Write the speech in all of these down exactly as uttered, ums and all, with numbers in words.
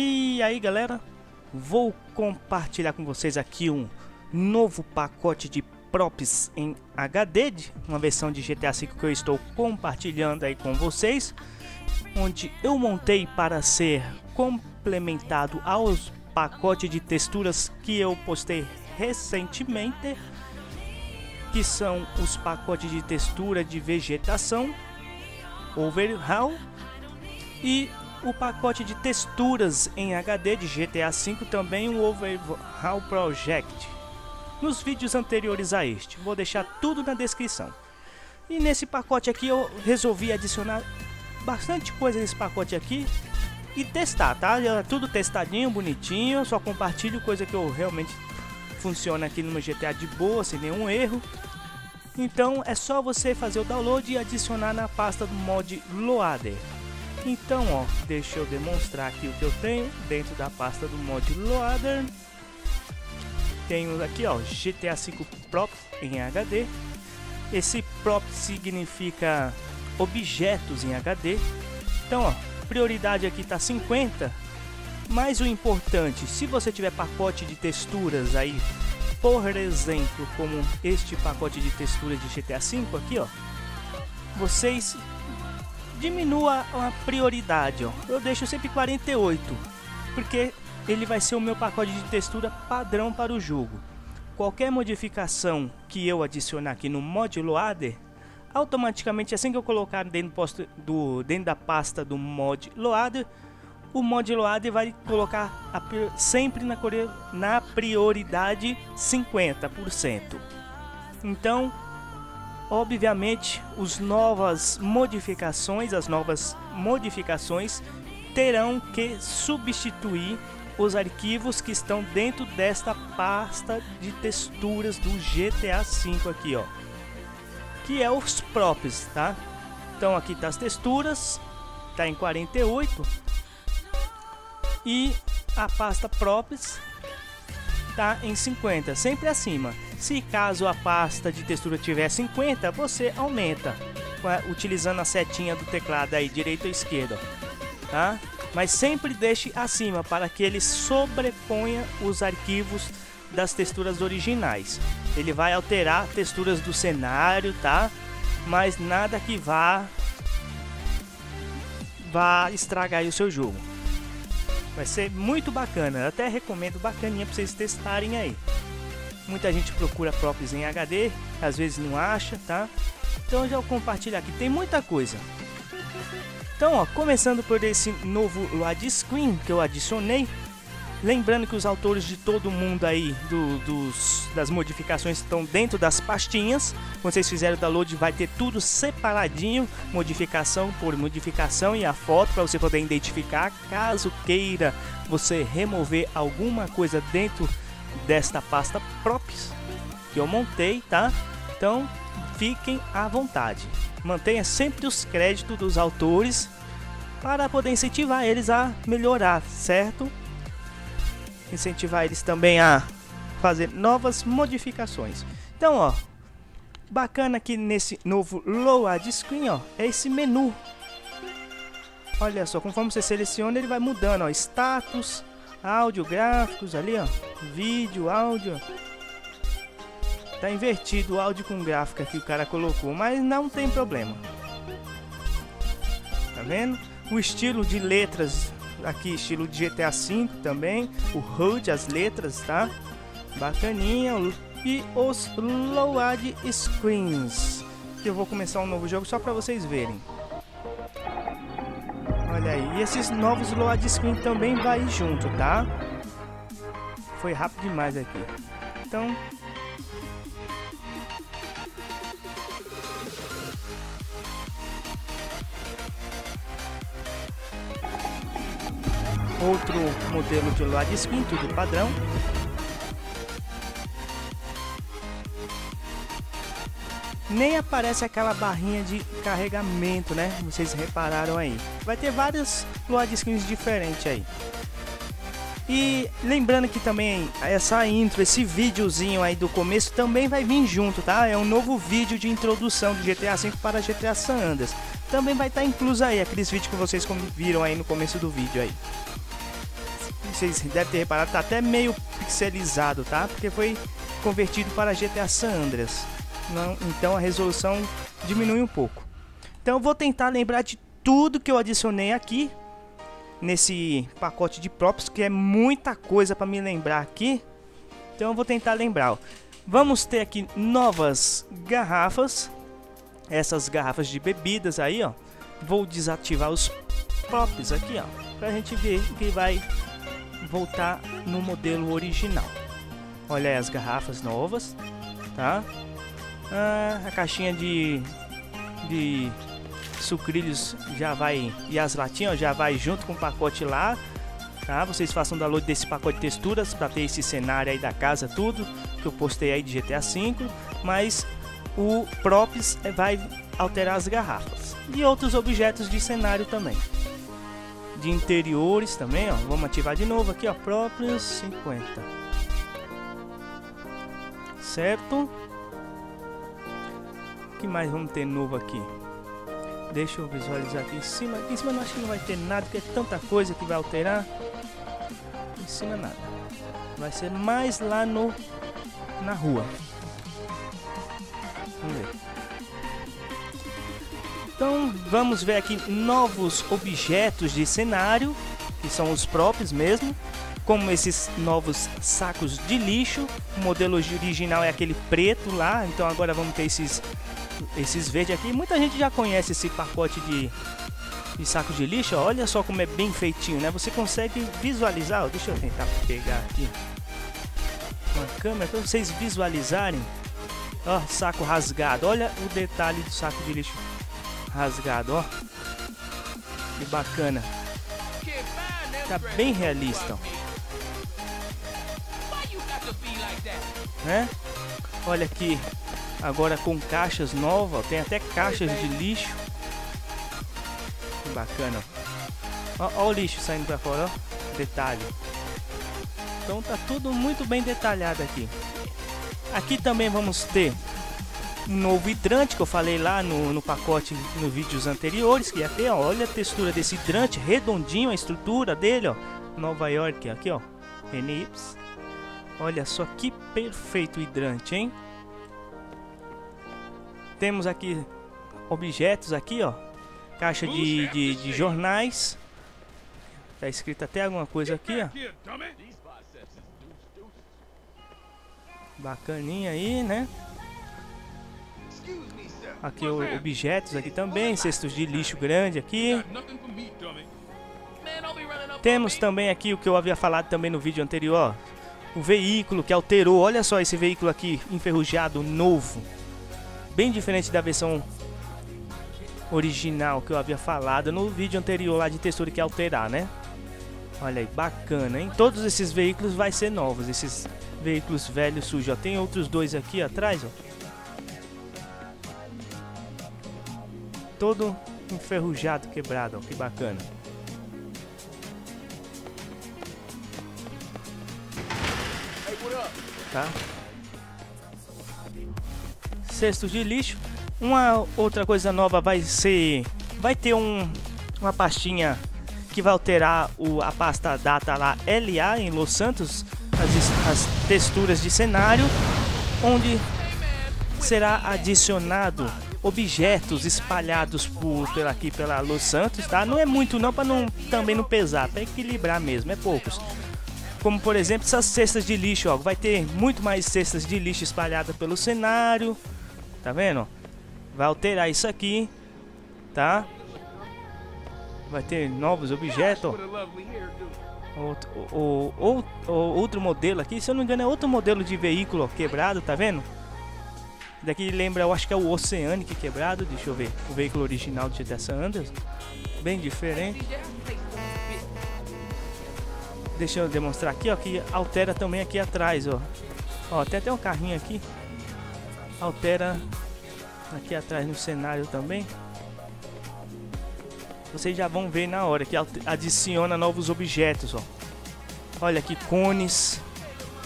E aí galera, vou compartilhar com vocês aqui um novo pacote de props em H D, uma versão de G T A cinco que eu estou compartilhando aí com vocês, onde eu montei para ser complementado aos pacotes de texturas que eu postei recentemente, que são os pacotes de textura de vegetação, overhaul, e o pacote de texturas em H D de G T A cinco, também o Overhaul Project, nos vídeos anteriores a este. Vou deixar tudo na descrição. E nesse pacote aqui eu resolvi adicionar bastante coisa nesse pacote aqui e testar, tá? Já tudo testadinho, bonitinho, só compartilho coisa que eu realmente funciona aqui no meu G T A de boa, sem nenhum erro. Então é só você fazer o download e adicionar na pasta do mod Loader. Então, ó, deixa eu demonstrar aqui o que eu tenho dentro da pasta do mod Loader. Tenho aqui, ó, G T A cinco Prop em H D. Esse prop significa objetos em H D. Então, ó, prioridade aqui tá cinquenta. Mas o importante, se você tiver pacote de texturas aí, por exemplo, como este pacote de texturas de G T A cinco aqui, ó, vocês diminua a prioridade, ó. Eu deixo sempre quarenta e oito, porque ele vai ser o meu pacote de textura padrão para o jogo. Qualquer modificação que eu adicionar aqui no mod Loader, automaticamente, assim que eu colocar dentro, posto, do, dentro da pasta do mod Loader, o mod Loader vai colocar a, sempre na, na prioridade cinquenta por cento. Então, obviamente, as novas modificações, as novas modificações terão que substituir os arquivos que estão dentro desta pasta de texturas do G T A cinco aqui, ó, que é os props, tá? Então aqui tá as texturas, tá em quarenta e oito, e a pasta props tá em cinquenta, sempre acima. Se caso a pasta de textura tiver cinquenta, você aumenta utilizando a setinha do teclado aí, direita ou esquerda, tá? Mas sempre deixe acima para que ele sobreponha os arquivos das texturas originais. Ele vai alterar texturas do cenário, tá? Mas nada que vá vá estragar aí o seu jogo. Vai ser muito bacana, eu até recomendo, bacaninha para vocês testarem aí. Muita gente procura props em H D, às vezes não acha, tá? Então já compartilho aqui, tem muita coisa. Então, ó, começando por esse novo load screen que eu adicionei. Lembrando que os autores de todo mundo aí do, dos, das modificações estão dentro das pastinhas. Quando vocês fizerem o download vai ter tudo separadinho, modificação por modificação, e a foto para você poder identificar caso queira você remover alguma coisa dentro desta pasta props que eu montei, tá? Então fiquem à vontade, mantenha sempre os créditos dos autores para poder incentivar eles a melhorar, certo? Incentivar eles também a fazer novas modificações. Então, ó, bacana aqui nesse novo load screen, ó, é esse menu. Olha só, conforme você seleciona, ele vai mudando, ó, status, áudio, gráficos ali, ó, vídeo, áudio. Tá invertido o áudio com gráfica que o cara colocou, mas não tem problema. Tá vendo? O estilo de letras aqui, estilo de G T A cinco também, o H U D, as letras, tá? Bacaninha. E os load screens, que eu vou começar um novo jogo só para vocês verem. Olha aí, e esses novos load screen também vai junto, tá? Foi rápido demais aqui. Então, outro modelo de load screen, tudo padrão. Nem aparece aquela barrinha de carregamento, né? Vocês repararam aí. Vai ter várias load screens diferentes aí. E lembrando que também essa intro, esse videozinho aí do começo também vai vir junto, tá? É um novo vídeo de introdução do G T A cinco para G T A San Andreas. Também vai estar incluso aí aqueles vídeos que vocês viram aí no começo do vídeo aí. vocês devem ter reparado, tá até meio pixelizado, tá? Porque foi convertido para G T A San Andreas. Não, então a resolução diminui um pouco. Então eu vou tentar lembrar de tudo que eu adicionei aqui nesse pacote de props, que é muita coisa para me lembrar aqui. Então eu vou tentar lembrar, ó. Vamos ter aqui novas garrafas, essas garrafas de bebidas aí, ó. Vou desativar os props aqui, ó, pra gente ver que vai voltar no modelo original. Olha aí as garrafas novas, tá? Ah, a caixinha de, de sucrilhos já vai, e as latinhas, ó, já vai junto com o pacote lá, tá? Vocês façam download desse pacote de texturas pra ter esse cenário aí da casa, tudo que eu postei aí de G T A cinco, mas o props vai alterar as garrafas e outros objetos de cenário também, de interiores também, ó. Vamos ativar de novo aqui, ó, props cinquenta, certo? O que mais vamos ter novo aqui? Deixa eu visualizar aqui em cima. Aqui em cima eu acho que não vai ter nada, porque é tanta coisa que vai alterar. Em cima nada, vai ser mais lá no na rua. Vamos ver. Então vamos ver aqui novos objetos de cenário, que são os props mesmo, como esses novos sacos de lixo. O modelo original é aquele preto lá, então agora vamos ter esses, esses verdes aqui. Muita gente já conhece esse pacote de, de sacos de lixo, ó. Olha só como é bem feitinho, né? Você consegue visualizar, ó. Deixa eu tentar pegar aqui uma câmera para vocês visualizarem, ó, saco rasgado, olha o detalhe do saco de lixo rasgado, ó, que bacana, tá bem realista, ó, né? Olha aqui agora com caixas novas, ó. Tem até caixas de lixo, que bacana, ó. Ó, ó o lixo saindo pra fora, ó, detalhe. Então tá tudo muito bem detalhado aqui. Aqui também vamos ter um novo hidrante que eu falei lá no, no pacote, nos vídeos anteriores, que ia ter, ó. Olha a textura desse hidrante, redondinho, a estrutura dele, ó. Nova York, aqui, ó, N Y. Olha só que perfeito o hidrante, hein? Temos aqui objetos aqui, ó. Caixa de, de, de jornais. Tá escrito até alguma coisa aqui, ó. Bacaninha aí, né? Aqui objetos aqui também, cestos de lixo grande aqui. Temos também aqui o que eu havia falado também no vídeo anterior, ó, o veículo que alterou. Olha só esse veículo aqui enferrujado novo, bem diferente da versão original que eu havia falado no vídeo anterior lá de textura que alterar, né? Olha aí, bacana, hein? Todos esses veículos vai ser novos, esses veículos velhos sujos, ó. Tem outros dois aqui atrás, ó, todo enferrujado, quebrado, ó, que bacana. Tá? Cestos de lixo. Uma outra coisa nova vai ser, vai ter um, uma pastinha que vai alterar o, a pasta data lá, L A em Los Santos, as, as texturas de cenário, onde será adicionado objetos espalhados por, por aqui pela Los Santos, tá? Não é muito não, para não também não pesar, para equilibrar mesmo, é poucos. Como por exemplo essas cestas de lixo, ó, vai ter muito mais cestas de lixo espalhadas pelo cenário, tá vendo? Vai alterar isso aqui, tá? Vai ter novos objetos, ó. Outro, ou, ou, ou, outro modelo aqui, se eu não me engano é outro modelo de veículo, ó, quebrado, tá vendo? Daqui lembra, eu acho que é o Oceanic quebrado, deixa eu ver, o veículo original de G T A San Andreas, bem diferente. Deixa eu demonstrar aqui, ó, que altera também aqui atrás, ó. Ó, tem até um carrinho aqui, altera aqui atrás no cenário também. Vocês já vão ver na hora que adiciona novos objetos, ó. Olha aqui cones,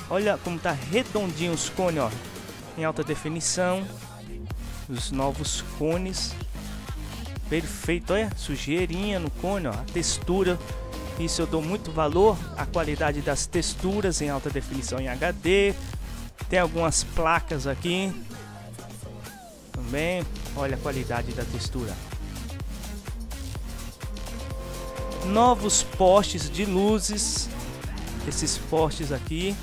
olha como tá redondinho os cones, ó. Em alta definição, os novos cones, perfeito, olha, sujeirinha no cone, ó, a textura Isso eu dou muito valor, a qualidade das texturas em alta definição em H D. Tem algumas placas aqui também, olha a qualidade da textura. Novos postes de luzes, esses postes aqui,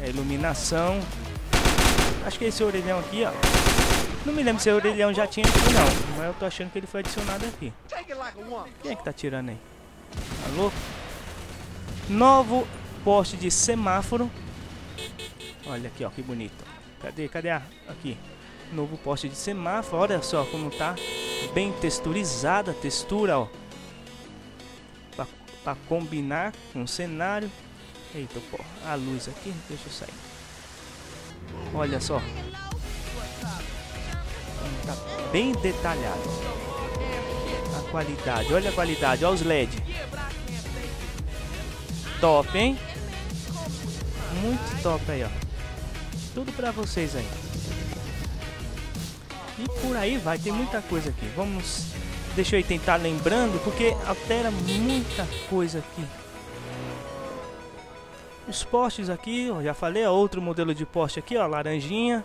a iluminação. Acho que esse orelhão aqui, ó, não me lembro se o orelhão já tinha aqui não, mas eu tô achando que ele foi adicionado aqui. Quem é que tá tirando aí? Alô? Novo poste de semáforo. Olha aqui, ó, que bonito. Cadê? Cadê a... aqui. Novo poste de semáforo. Olha só como tá bem texturizada a textura, ó. Pra, pra combinar com o cenário. Eita, pô. A luz aqui. Deixa eu sair. Olha só. Tá bem detalhado. A qualidade. Olha a qualidade. Olha os L E D. Top, hein? Muito top aí, ó. Tudo pra vocês aí. E por aí vai, tem muita coisa aqui. Vamos... Deixa eu tentar lembrando, porque altera muita coisa aqui. Os postes aqui, ó, já falei, ó, outro modelo de poste aqui, ó, laranjinha.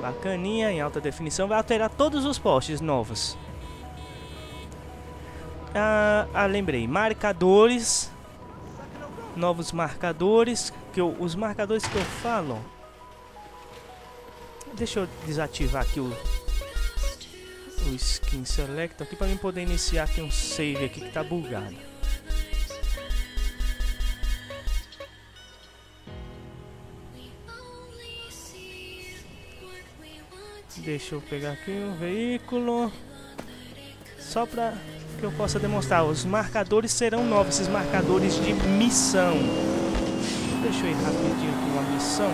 Bacaninha, em alta definição. Vai alterar todos os postes novos. Ah, ah lembrei. Marcadores. Novos marcadores. Que eu, os marcadores que eu falo... Deixa eu desativar aqui o, o Skin Select aqui para mim poder iniciar aqui um save aqui que tá bugado. Deixa eu pegar aqui o veículo só para que eu possa demonstrar. Os marcadores serão novos, esses marcadores de missão. Deixa eu ir rapidinho aqui uma missão.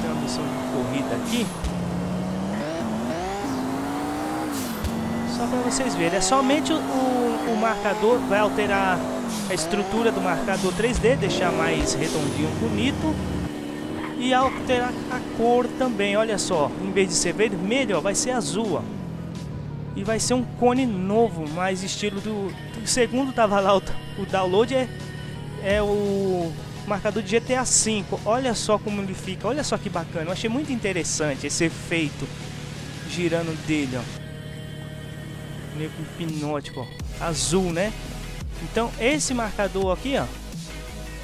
Tem uma missão de corrida aqui. Só para vocês verem. É somente o, o marcador. Vai alterar a estrutura do marcador três D. Deixar mais redondinho, bonito. E alterar a cor também. Olha só. Em vez de ser vermelho, ó, vai ser azul. Ó. E vai ser um cone novo. Mais estilo do... Segundo tava lá o, o download. É, é o... marcador de G T A cinco, olha só como ele fica, olha só que bacana, eu achei muito interessante esse efeito girando dele, ó, meio que hipnótico, ó. Azul, né? Então esse marcador aqui, ó,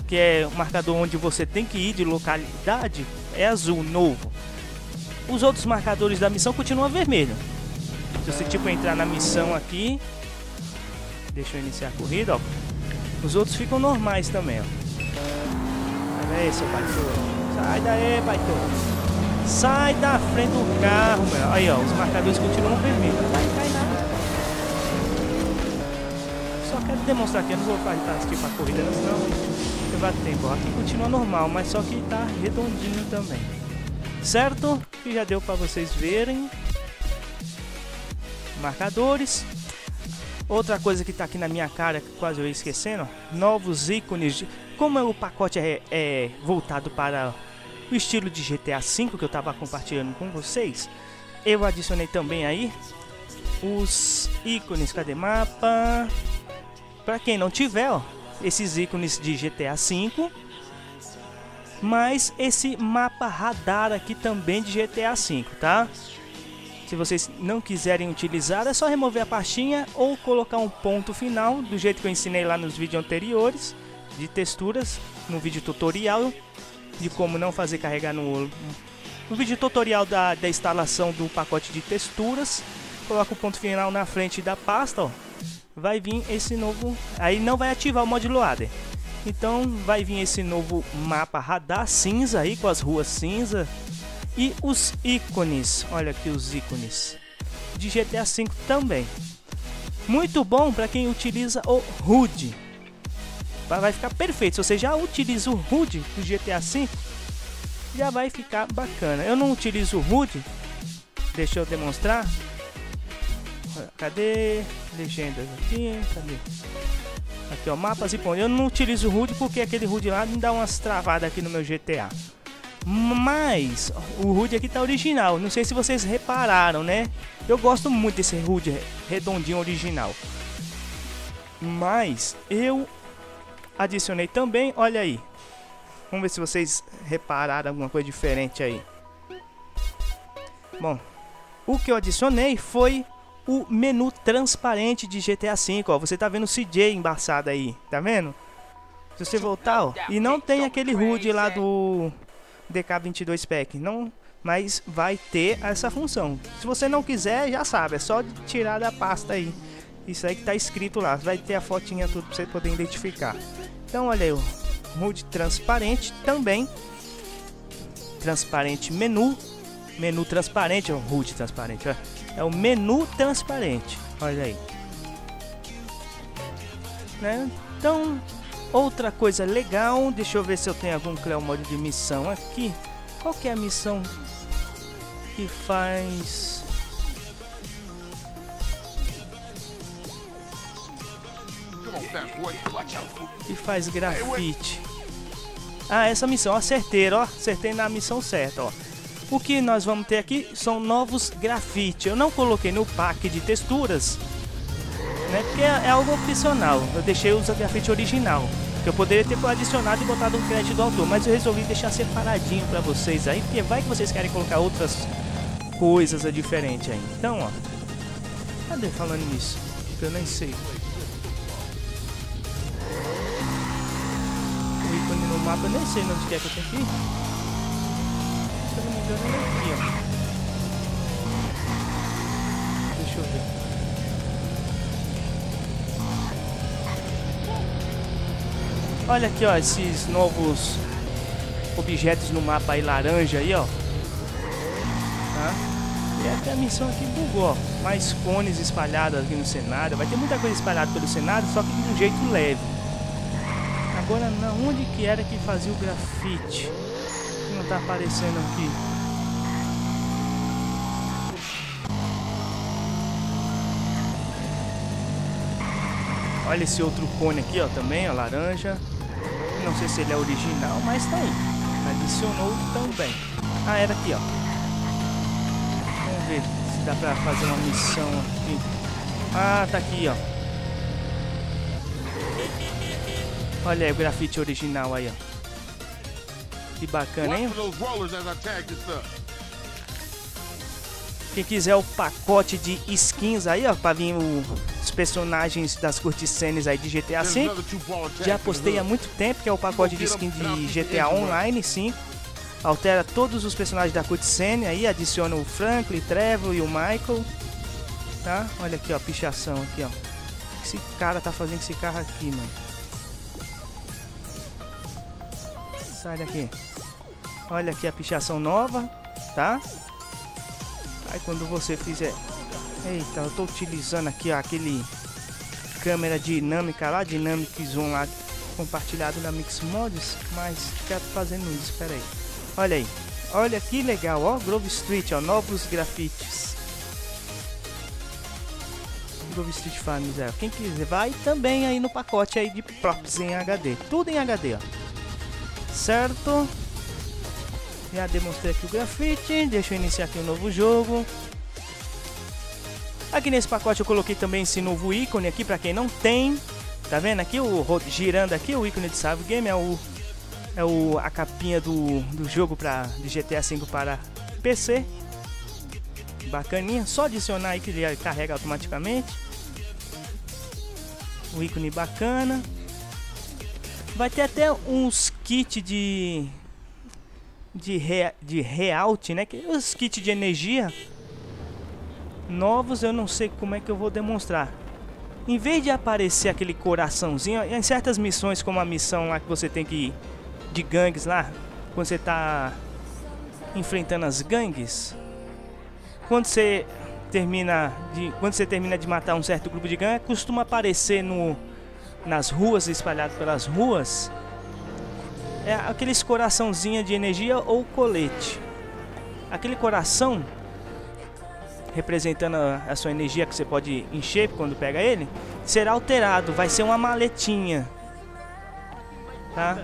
que é o marcador onde você tem que ir de localidade, é azul, novo. Os outros marcadores da missão continuam vermelho. Se você tipo entrar na missão aqui, deixa eu iniciar a corrida, ó, os outros ficam normais também, ó. É, seu baito. Sai daí, baito. Sai da frente do carro, meu. Aí, ó, os marcadores continuam vermelhos. Vai, vai, vai. Só quero demonstrar aqui, eu não vou estar aqui pra corrida, senão eu vou ter tempo. Aqui continua normal, mas só que tá redondinho também. Certo? Que já deu pra vocês verem. Marcadores. Outra coisa que tá aqui na minha cara, que quase eu ia esquecendo, ó. Novos ícones de... Como o pacote é, é voltado para o estilo de G T A cinco que eu estava compartilhando com vocês, eu adicionei também aí os ícones. Cadê mapa? Para quem não tiver, ó, esses ícones de G T A cinco, mas esse mapa radar aqui também de G T A cinco, tá? Se vocês não quiserem utilizar, é só remover a pastinha ou colocar um ponto final, do jeito que eu ensinei lá nos vídeos anteriores. De texturas, no vídeo tutorial de como não fazer carregar no, no vídeo tutorial da, da instalação do pacote de texturas, coloca o ponto final na frente da pasta, ó, vai vir esse novo, aí não vai ativar o mod loader, então vai vir esse novo mapa radar cinza aí com as ruas cinza e os ícones, olha aqui os ícones de G T A cinco também, muito bom para quem utiliza o H U D. Vai ficar perfeito. Se você já utiliza o H U D do G T A cinco, já vai ficar bacana. Eu não utilizo o H U D. Deixa eu demonstrar. Cadê? Legendas aqui. Cadê? Aqui, ó. Mapas e pontos. Eu não utilizo o H U D porque aquele H U D lá me dá umas travadas aqui no meu G T A. Mas o H U D aqui tá original, não sei se vocês repararam, né? Eu gosto muito desse H U D redondinho original. Mas eu adicionei também, olha aí. Vamos ver se vocês repararam alguma coisa diferente aí. Bom, o que eu adicionei foi o menu transparente de G T A cinco, ó. Você tá vendo o C J embaçado aí, tá vendo? Se você voltar, ó, e não tem aquele H U D lá do D K vinte e dois Pack, não, mas vai ter essa função. Se você não quiser, já sabe, é só tirar da pasta aí. Isso aí que tá escrito lá, vai ter a fotinha tudo pra você poder identificar. Então olha aí, o H U D transparente também. Transparente menu, menu transparente, é o H U D transparente, ó. É o menu transparente, olha aí. Né? Então, outra coisa legal, deixa eu ver se eu tenho algum Cleo Mod de missão aqui. Qual que é a missão que faz... que faz grafite? Ah, essa missão, acertei, ó, acertei na missão certa, ó. O que nós vamos ter aqui são novos grafite. Eu não coloquei no pack de texturas, né, porque é, é algo opcional. Eu deixei os grafite original, que eu poderia ter adicionado e botado um crédito do autor, mas eu resolvi deixar separadinho para vocês aí, porque vai que vocês querem colocar outras coisas diferentes aí. Então, ó, cadê falando nisso? Eu nem sei. O ícone no mapa, eu nem sei onde que é que eu tenho que ir. Aqui, ó. Deixa eu ver. Olha aqui, ó, esses novos objetos no mapa aí laranja aí, ó. Tá? E até a missão aqui bugou, ó. Mais cones espalhados aqui no cenário. Vai ter muita coisa espalhada pelo cenário, só que de um jeito leve. Agora, na onde que era que fazia o grafite? Não tá aparecendo aqui. Olha esse outro cone aqui, ó, também, ó, laranja. Não sei se ele é original, mas tá aí. Adicionou também. Ah, era aqui, ó. Vamos ver se dá pra fazer uma missão aqui. Ah, tá aqui, ó. Olha aí o grafite original aí, ó. Que bacana, hein? Quem quiser o pacote de skins aí, ó, pra vir o... os personagens das corticenes aí de G T A cinco, já postei há muito tempo, que é o pacote de skin de G T A Online cinco, altera todos os personagens da corticene aí, adiciona o Franklin, Trevor e o Michael, tá? Olha aqui, ó, pichação aqui, ó. O que esse cara tá fazendo com esse carro aqui, mano? Sai daqui. Olha aqui a pichação nova, tá? Aí quando você fizer... Eita, eu tô utilizando aqui, ó, aquele câmera dinâmica lá, Dynamic Zoom lá, compartilhado na MIXMODS, mas quero fazendo isso, espera aí. Olha aí, olha que legal, ó, Grove Street, ó, novos grafites. Grove Street Farms, é, quem quiser vai também aí no pacote aí de props em H D, tudo em H D, ó. Certo? Já demonstrei aqui o grafite, deixa eu iniciar aqui um novo jogo. Aqui nesse pacote eu coloquei também esse novo ícone aqui, pra quem não tem. Tá vendo aqui, o girando aqui, o ícone de Save Game é, o, é o, a capinha do, do jogo pra, de G T A cinco para P C. Bacaninha, só adicionar aí que ele carrega automaticamente. O ícone bacana. Vai ter até uns kits de, de, re, de realt, né? Que, os kits de energia. Novos, eu não sei como é que eu vou demonstrar. Em vez de aparecer aquele coraçãozinho, em certas missões, como a missão lá que você tem que ir de gangues lá, quando você tá enfrentando as gangues, quando você termina de, quando você termina de matar um certo grupo de gangues, costuma aparecer no, nas ruas, espalhado pelas ruas, é aqueles coraçãozinhos de energia ou colete. Aquele coração representando a sua energia que você pode encher quando pega ele, será alterado, vai ser uma maletinha, tá?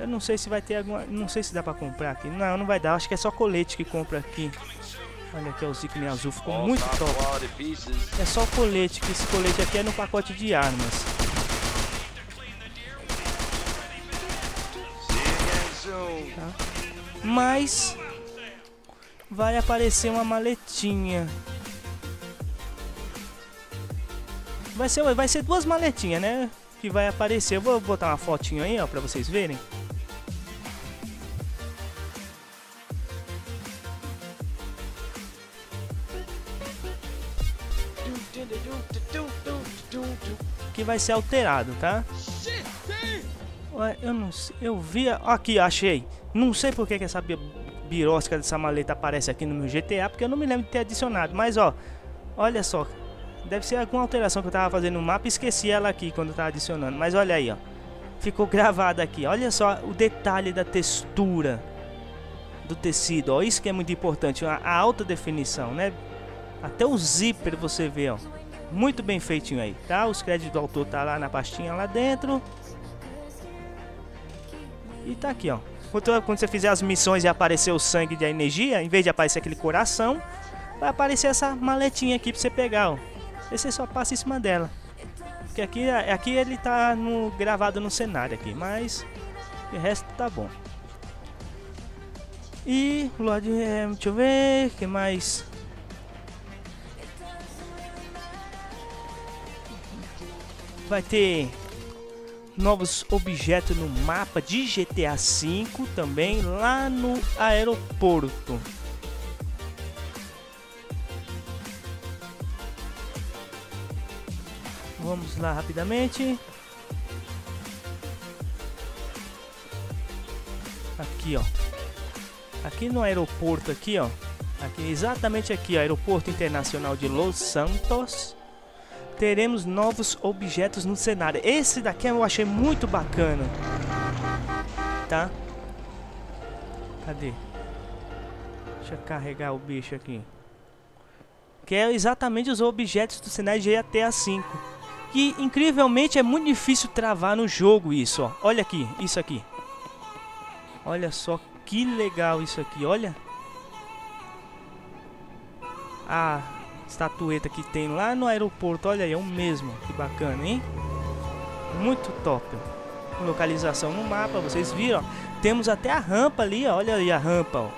Eu não sei se vai ter alguma... Não sei se dá pra comprar aqui. Não, não vai dar. Acho que é só colete que compra aqui. Olha aqui, é o Zikman azul. Ficou muito top. É só colete, que esse colete aqui é no pacote de armas. Tá. Mas... vai aparecer uma maletinha. Vai ser, vai ser duas maletinhas, né? Que vai aparecer. Eu vou botar uma fotinho aí, ó, pra vocês verem. Que vai ser alterado, tá? Ué, eu não sei. Eu vi. A... Aqui, achei. Não sei porque que essa birosca dessa maleta aparece aqui no meu G T A, porque eu não me lembro de ter adicionado. Mas ó, olha só. Deve ser alguma alteração que eu tava fazendo no mapa e esqueci ela aqui quando eu tava adicionando. Mas olha aí, ó. Ficou gravada aqui. Olha só o detalhe da textura do tecido, ó. Isso que é muito importante, a alta definição, né? Até o zíper você vê, ó. Muito bem feitinho aí, tá? Os créditos do autor tá lá na pastinha lá dentro. E tá aqui, ó. Quando você fizer as missões e aparecer o sangue de energia, em vez de aparecer aquele coração, vai aparecer essa maletinha aqui pra você pegar, ó. E você só passa em cima dela. Porque aqui, aqui ele tá no, gravado no cenário aqui, mas o resto tá bom. E o Lorde, é, deixa eu ver, o que mais? Vai ter novos objetos no mapa de G T A cinco também, lá no aeroporto. Vamos lá rapidamente. Aqui, ó. Aqui no aeroporto, aqui, ó. Aqui, exatamente aqui, ó. Aeroporto Internacional de Los Santos. Teremos novos objetos no cenário. Esse daqui eu achei muito bacana. Tá? Cadê? Deixa eu carregar o bicho aqui. Que é exatamente os objetos do cenário de G T A cinco. Que incrivelmente é muito difícil travar no jogo isso, ó. Olha aqui, isso aqui. Olha só que legal isso aqui, olha. A estatueta que tem lá no aeroporto, olha aí, é o mesmo. Que bacana, hein? Muito top. Localização no mapa, vocês viram, ó. Temos até a rampa ali, ó. Olha aí a rampa, ó.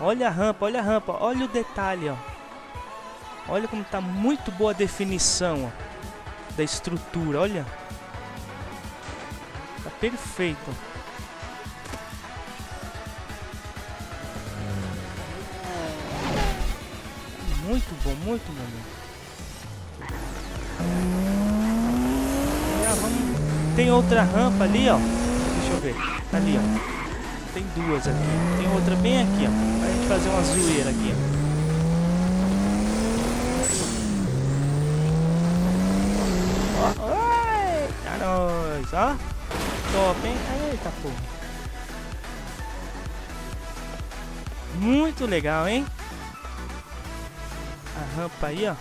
Olha a rampa, olha a rampa, olha o detalhe, ó. Olha como tá muito boa a definição, ó, da estrutura, olha. Tá perfeito. Muito bom, muito bom. Tem outra rampa ali, ó. Deixa eu ver, tá ali, ó. Tem duas aqui, tem outra bem aqui, ó. Pra gente fazer uma zoeira aqui, ó. Tá nóis, ó. Top, hein? Eita porra. Muito legal, hein? A rampa aí, ó.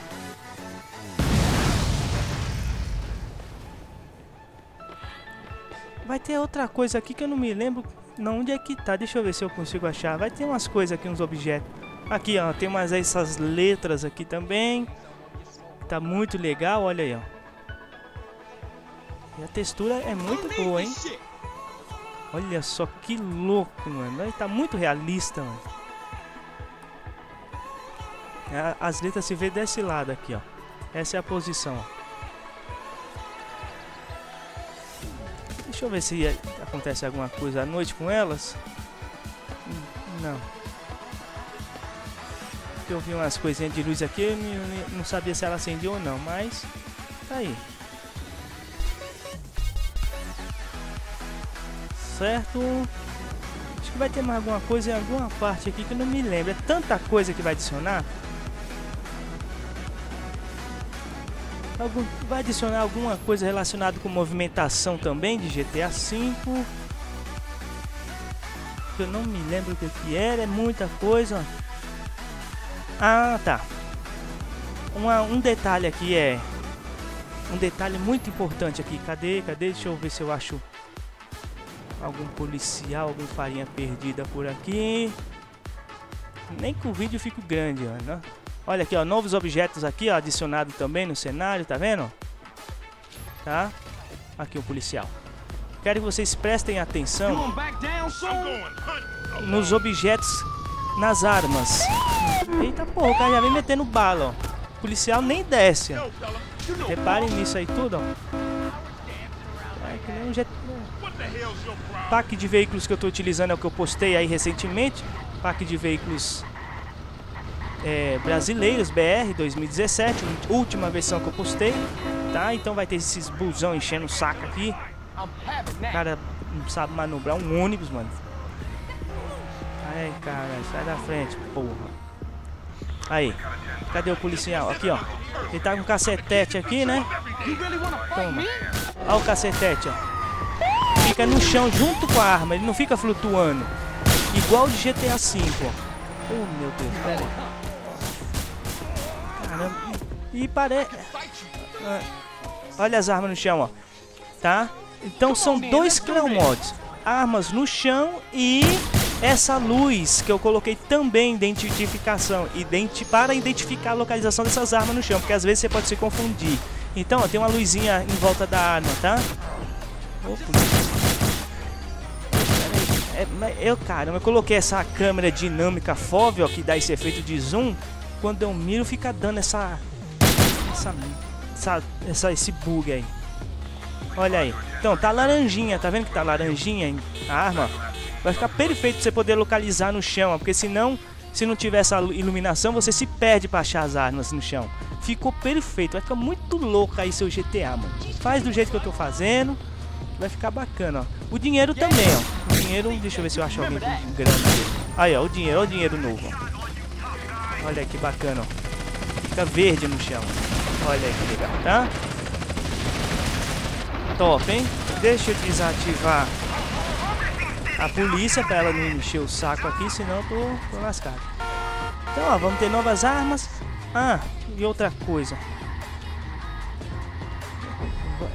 Vai ter outra coisa aqui que eu não me lembro. Não, onde é que tá? Deixa eu ver se eu consigo achar. Vai ter umas coisas aqui, uns objetos. Aqui, ó, tem mais essas letras aqui também. Tá muito legal, olha aí, ó. E a textura é muito boa, hein? Olha só que louco, mano. Ele tá muito realista, mano. As letras se vê desse lado aqui, ó. Essa é a posição, ó. Deixa eu ver se acontece alguma coisa à noite com elas. Não. Eu vi umas coisinhas de luz aqui, eu não sabia se ela acendeu ou não, mas tá aí. Certo. Acho que vai ter mais alguma coisa em alguma parte aqui que eu não me lembro. É tanta coisa que vai adicionar. Algum, vai adicionar alguma coisa relacionada com movimentação também de G T A cinco. Eu não me lembro o que, que era, é muita coisa. Ah, tá. Uma, um detalhe aqui é... Um detalhe muito importante aqui. Cadê? Cadê? Deixa eu ver se eu acho algum policial, algum farinha perdida por aqui. Nem que o vídeo fique grande, ó, né? Olha aqui, ó, novos objetos aqui, ó, adicionado também no cenário, tá vendo? Tá? Aqui o policial. Quero que vocês prestem atenção nos objetos, nas armas. Eita porra, o cara já vem metendo bala, ó. O policial nem desce, ó. Reparem nisso aí tudo, ó. É que nem um jet... Pack de veículos que eu tô utilizando é o que eu postei aí recentemente. Pack de veículos é, brasileiros, B R dois mil e dezessete, última versão que eu postei, tá? Então vai ter esses busão enchendo o saco aqui. O cara não sabe manobrar um ônibus, mano. Ai, cara, sai da frente, porra. Aí, cadê o policial? Aqui, ó. Ele tá com um cacetete aqui, né? Toma. Olha o cacetete, ó. Fica no chão junto com a arma, ele não fica flutuando. Igual de G T A cinco, ó. Oh, meu Deus, pera aí. Caramba. E parece... Olha as armas no chão, ó. Tá? Então são dois Cleo Mods. Armas no chão e... essa luz que eu coloquei também, identificação, identi para identificar a localização dessas armas no chão, porque às vezes você pode se confundir. Então, ó, tem uma luzinha em volta da arma, tá? Opa. É, eu, caramba, eu coloquei essa câmera dinâmica F O V, ó, que dá esse efeito de zoom. Quando eu miro, fica dando essa, essa, essa, essa esse bug aí. Olha aí. Então, tá laranjinha, tá vendo que tá laranjinha a arma? Vai ficar perfeito pra você poder localizar no chão, porque senão, se não tiver essa iluminação, você se perde pra achar as armas no chão. Ficou perfeito, vai ficar muito louco aí seu G T A, mano. Faz do jeito que eu tô fazendo, vai ficar bacana, ó. O dinheiro também, ó. O dinheiro, deixa eu ver se eu acho alguém com grana. Aí, ó, o dinheiro, ó, o dinheiro novo, ó. Olha que bacana, ó. Fica verde no chão, ó. Olha aí que legal, tá? Top, hein? Deixa eu desativar a polícia para ela não encher o saco aqui, senão eu tô, tô lascado. Então, ó, vamos ter novas armas. Ah, e outra coisa.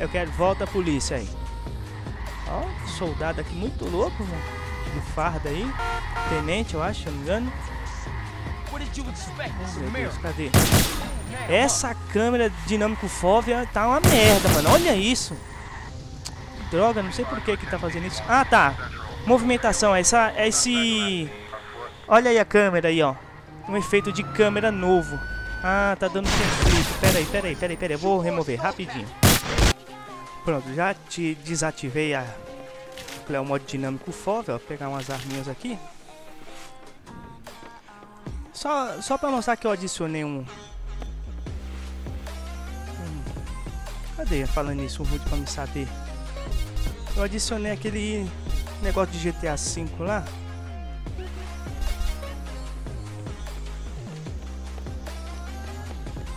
Eu quero... volta a polícia aí. Ó, soldado aqui muito louco, mano. Do fardo aí. Tenente, eu acho, se eu não me engano. Meu Deus, cadê? Essa câmera dinâmico F O V tá uma merda, mano. Olha isso. Droga, não sei por que que tá fazendo isso. Ah, tá. Movimentação, essa, esse... Olha aí a câmera aí, ó. Um efeito de câmera novo. Ah, tá dando conflito. Pera aí, pera aí, pera aí, pera aí. Eu vou remover rapidinho. Pronto, já te desativei a... o modo dinâmico F O V, ó. Vou pegar umas arminhas aqui. Só, só pra mostrar que eu adicionei um... um... Cadê? Falando isso, o Rude pra me saber. Eu adicionei aquele... negócio de G T A cinco lá.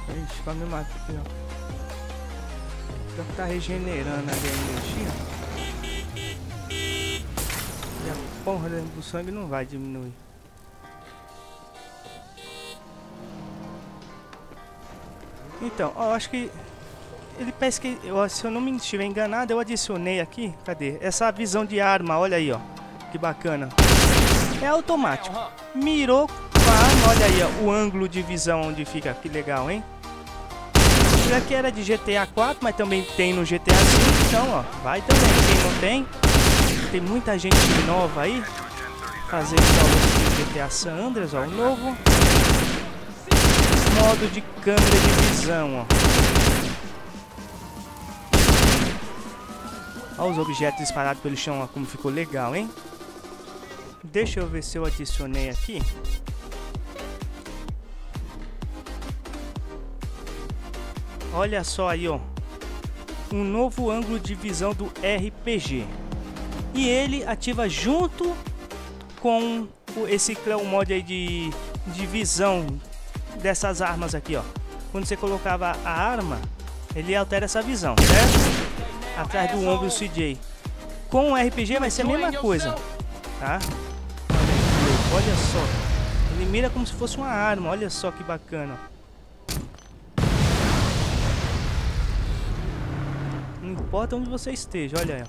Ixi, vai me matar aqui, ó. Já tá regenerando ali a energia. E a porra do sangue não vai diminuir. Então, ó, eu acho que... ele parece que, eu, se eu não me estiver enganado, eu adicionei aqui, cadê? Essa visão de arma, olha aí, ó. Que bacana. É automático. Mirou com a arma, olha aí, ó. O ângulo de visão onde fica, que legal, hein? Isso aqui era de G T A quatro, mas também tem no G T A cinco, então, ó. Vai também, quem não tem. Tem muita gente nova aí. Fazer o G T A San Andreas, ó, o novo. Modo de câmera de visão, ó. Olha os objetos disparados pelo chão, ó, como ficou legal, hein? Deixa eu ver se eu adicionei aqui. Olha só aí, ó. Um novo ângulo de visão do R P G. E ele ativa junto com esse Cleo Mod aí de, de visão dessas armas aqui, ó. Quando você colocava a arma, ele altera essa visão, certo? Atrás do ombro do C J. Com o R P G vai ser a mesma coisa, tá? Olha só, ele mira como se fosse uma arma. Olha só que bacana. Não importa onde você esteja, olha aí.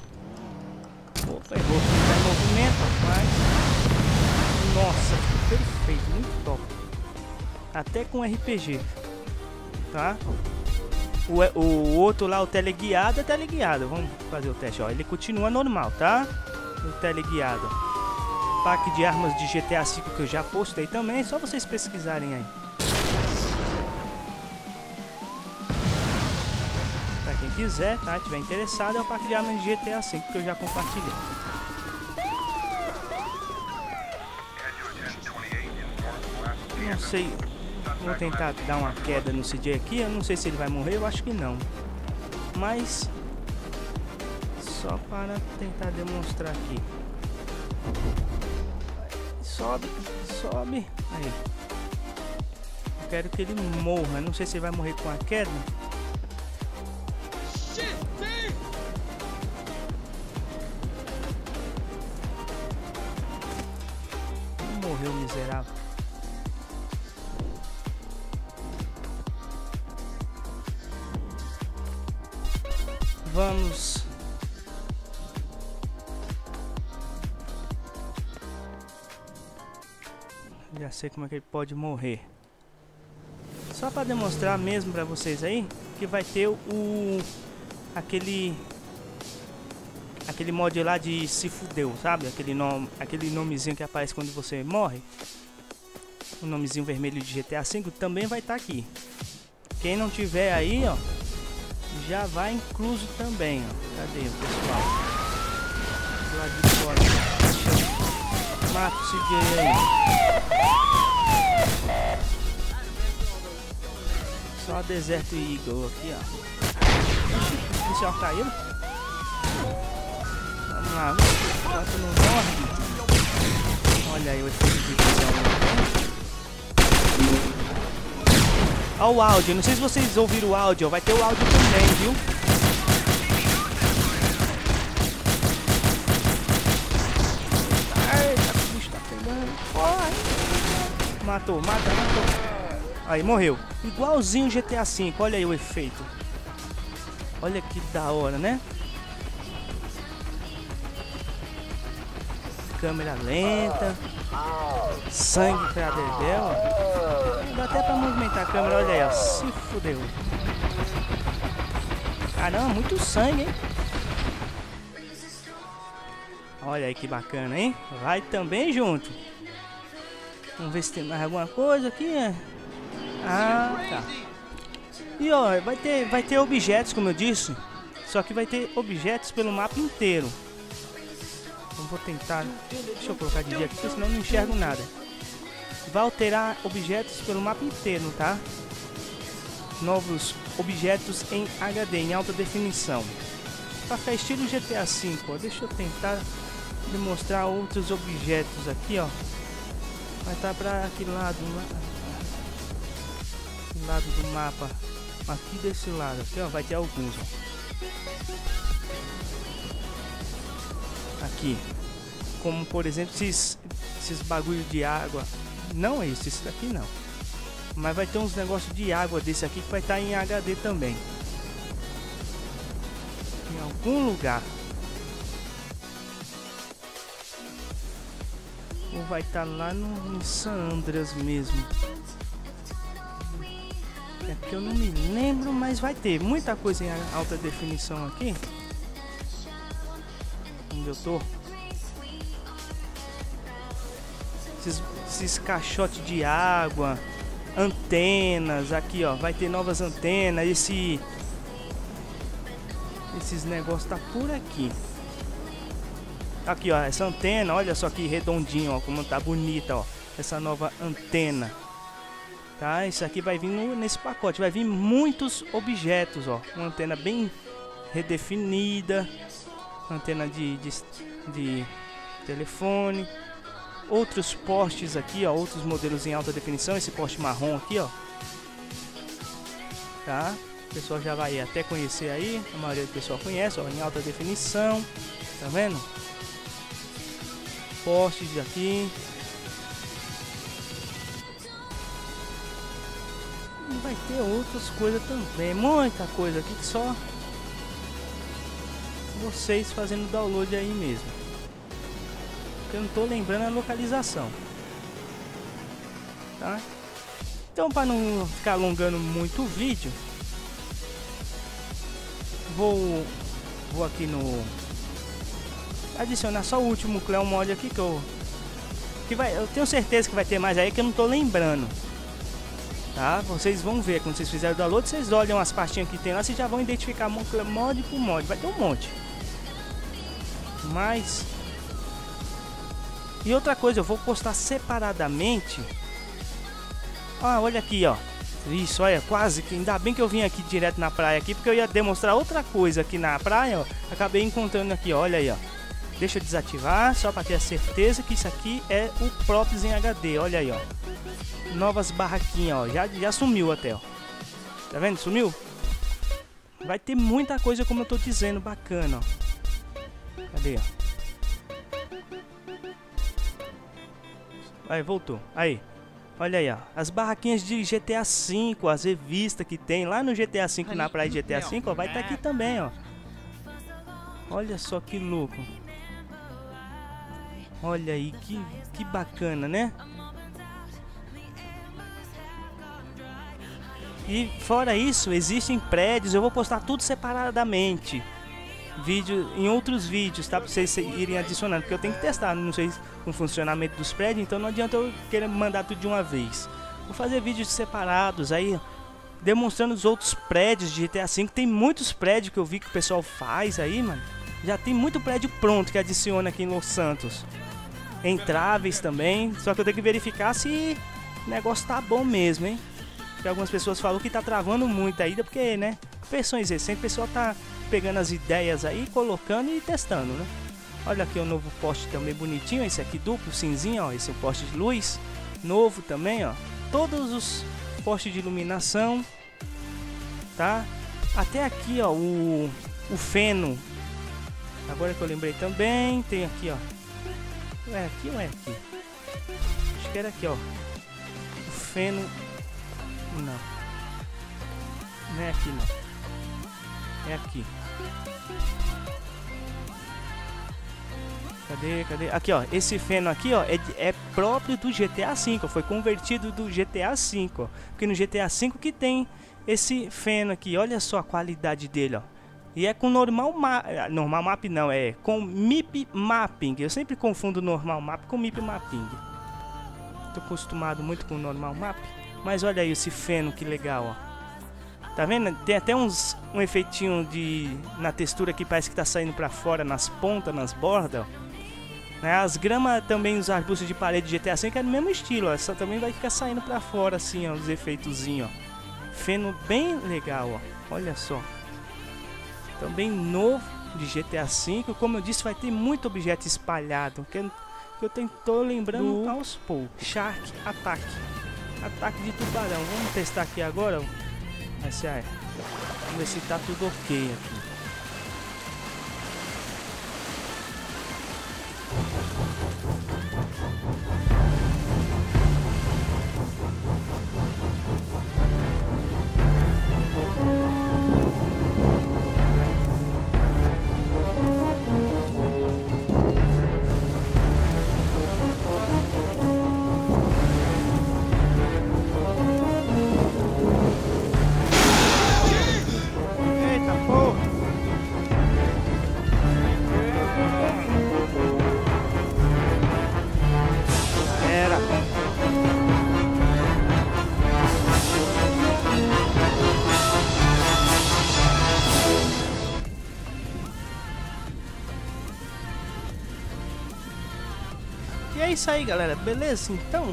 Opa, errou. Vai em movimento, rapaz. Nossa, perfeito. Muito top. Até com R P G. Tá? O, o outro lá, o teleguiado, é teleguiado. Vamos fazer o teste, ó. Ele continua normal, tá? O teleguiado. Pack de armas de G T A cinco que eu já postei também. É só vocês pesquisarem aí. Pra quem quiser, tá? Se tiver interessado, é o pack de armas de G T A cinco que eu já compartilhei. Não sei... Vou tentar dar uma queda no C J aqui. Eu não sei se ele vai morrer, eu acho que não. Mas só para tentar demonstrar aqui. Sobe, sobe. Aí. Eu quero que ele morra. Eu não sei se ele vai morrer com a queda. Morreu, miserável. Vamos já sei como é que ele pode morrer, só para demonstrar mesmo para vocês aí que vai ter o aquele aquele mod lá de se fudeu, sabe, aquele nome, aquele nomezinho que aparece quando você morre, o nomezinho vermelho de G T A cinco também vai estar aqui. Quem não tiver aí, ó, já vai incluso também, ó. Cadê o pessoal? Do lado de fora. Mata esse gay aí. Só deserto e Eagle aqui, ó. O policial caiu. Vamos lá. Enquanto não morre. Olha aí o efeito de visão. Olha o áudio, não sei se vocês ouviram o áudio, vai ter o áudio também, viu? Ai, o bicho tá pegando. Ai. Matou, mata, matou. Aí, morreu. Igualzinho o G T A cinco, olha aí o efeito. Olha que da hora, né? Câmera lenta. Sangue pra Dedel, ó. Dá até pra movimentar a câmera, olha aí, ó. Se fudeu. Caramba, muito sangue, hein? Olha aí que bacana, hein? Vai também junto. Vamos ver se tem mais alguma coisa aqui, né? Ah, tá. E ó, vai ter, vai ter objetos, como eu disse. Só que vai ter objetos pelo mapa inteiro. Vou tentar, deixa eu colocar de dia aqui, senão não enxergo nada. Vai alterar objetos pelo mapa inteiro, tá? Novos objetos em H D, em alta definição. Pra ficar estilo G T A cinco, ó. Deixa eu tentar demonstrar outros objetos aqui, ó. Vai estar pra aquele lado, do lado do mapa. Aqui desse lado, aqui, ó, vai ter alguns, ó. Aqui, como por exemplo esses, esses bagulho de água, não é isso, isso daqui não, mas vai ter uns negócios de água desse aqui que vai estar em H D também, em algum lugar, ou vai estar lá no, no San Andreas mesmo, é que eu não me lembro, mas vai ter muita coisa em alta definição aqui. Eu tô esses, esses caixotes de água, antenas aqui, ó, vai ter novas antenas, esse esses negócios tá por aqui, aqui, ó, essa antena, olha só que redondinho, ó, como tá bonita, ó, essa nova antena, tá? Isso aqui vai vir no, nesse pacote, vai vir muitos objetos, ó, uma antena bem redefinida, antena de, de, de telefone, outros postes aqui, ó, outros modelos em alta definição, esse poste marrom aqui, ó, tá? O pessoal já vai até conhecer aí, a maioria do pessoal conhece, ó, em alta definição, tá vendo? Postes aqui. E vai ter outras coisas também, muita coisa aqui que só vocês fazendo o download aí mesmo. Eu não tô lembrando a localização, tá? Então, para não ficar alongando muito o vídeo, vou vou aqui no adicionar só o último Cleo Mod aqui que eu que vai, eu tenho certeza que vai ter mais aí que eu não tô lembrando, tá? Vocês vão ver quando vocês fizerem o download, vocês olham as pastinhas que tem lá, vocês já vão identificar mod por mod, vai ter um monte. Mas e outra coisa, eu vou postar separadamente. Ah, olha aqui, ó. Isso, olha, quase que ainda bem que eu vim aqui direto na praia aqui, porque eu ia demonstrar outra coisa aqui na praia, ó. Acabei encontrando aqui, ó, olha aí, ó. Deixa eu desativar, só para ter a certeza que isso aqui é o Props em H D, olha aí, ó. Novas barraquinhas, ó, já, já sumiu até, ó. Tá vendo? Sumiu? Vai ter muita coisa, como eu tô dizendo, bacana, ó. Cadê, ó? Aí, voltou, aí. Olha aí, ó, as barraquinhas de G T A cinco, as revistas que tem lá no G T A cinco, na praia de G T A cinco, ó, vai estar tá aqui também, ó. Olha só que louco. Olha aí, que, que bacana, né? E fora isso, existem prédios, eu vou postar tudo separadamente. Vídeo, em outros vídeos, tá? Pra vocês irem adicionando, porque eu tenho que testar, não sei o funcionamento dos prédios, então não adianta eu querer mandar tudo de uma vez. Vou fazer vídeos separados aí, demonstrando os outros prédios de G T A cinco. Tem muitos prédios que eu vi que o pessoal faz aí, mano. Já tem muito prédio pronto que adiciona aqui em Los Santos. Entráveis também, só que eu tenho que verificar se o negócio tá bom mesmo, hein? Porque algumas pessoas falam que tá travando muito ainda, porque, né, versões recentes, o pessoal tá pegando as ideias aí, colocando e testando, né? Olha aqui o novo poste também bonitinho, esse aqui duplo, cinzinho, ó, esse é o poste de luz, novo também, ó. Todos os postes de iluminação, tá? Até aqui, ó, o, o feno. Agora que eu lembrei também, tem aqui, ó. É aqui ou é aqui? Acho que era aqui, ó. O feno, não. Não é aqui, não. É aqui. Cadê, cadê? Aqui, ó. Esse feno aqui, ó, é, é próprio do G T A cinco. Foi convertido do G T A cinco, ó. Porque no G T A cinco que tem esse feno aqui. Olha só a qualidade dele, ó. E é com normal map. Normal map não, é com M I P mapping. Eu sempre confundo normal map com M I P mapping. Tô acostumado muito com normal map. Mas olha aí esse feno, que legal, ó. Tá vendo? Tem até uns, um efeitinho de, na textura que parece que tá saindo pra fora, nas pontas, nas bordas, né? As gramas também, os arbustos de parede de G T A cinco é do mesmo estilo, ó. Essa também vai ficar saindo pra fora assim, ó, os efeitozinhos, ó. Feno bem legal, ó. Olha só. Também novo de G T A cinco. Como eu disse, vai ter muito objeto espalhado, que eu tô lembrando do aos poucos. Shark Attack. Ataque de tubarão. Vamos testar aqui agora, ó. Essa é. Vamos ver se tá tudo ok aqui. É isso aí, galera, beleza? Então,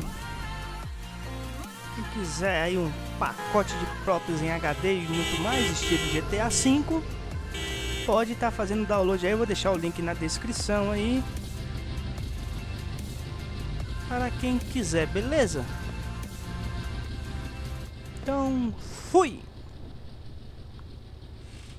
quem quiser aí um pacote de props em H D e muito mais, estilo G T A cinco, pode estar tá fazendo download aí. Eu vou deixar o link na descrição aí para quem quiser, beleza? Então, fui!